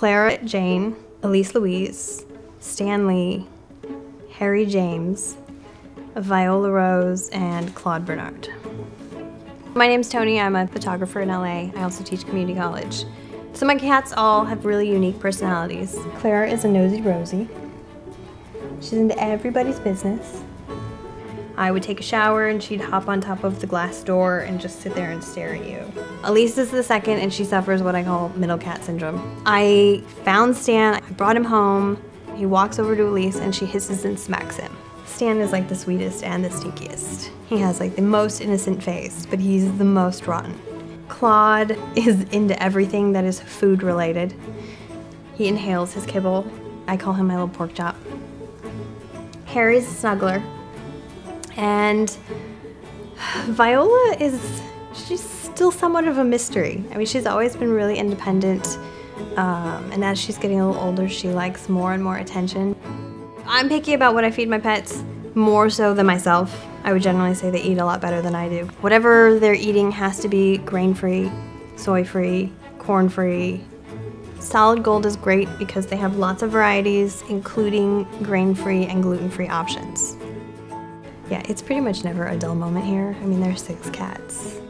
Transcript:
Clara Jane, Elise Louise, Stanley, Harry James, Viola Rose, and Claude Bernard. My name's Tony, I'm a photographer in LA. I also teach community college. So my cats all have really unique personalities. Clara is a nosy Rosie. She's into everybody's business. I would take a shower and she'd hop on top of the glass door and just sit there and stare at you. Elise is the second and she suffers what I call middle cat syndrome. I found Stan, I brought him home, he walks over to Elise and she hisses and smacks him. Stan is like the sweetest and the stinkiest. He has like the most innocent face, but he's the most rotten. Claude is into everything that is food related. He inhales his kibble. I call him my little pork chop. Harry's a snuggler. And Viola is, she's still somewhat of a mystery. I mean, she's always been really independent. And as she's getting a little older, she likes more and more attention. I'm picky about what I feed my pets, more so than myself. I would generally say they eat a lot better than I do. Whatever they're eating has to be grain-free, soy-free, corn-free. Solid Gold is great because they have lots of varieties, including grain-free and gluten-free options. Yeah, it's pretty much never a dull moment here. I mean, there's 6 cats.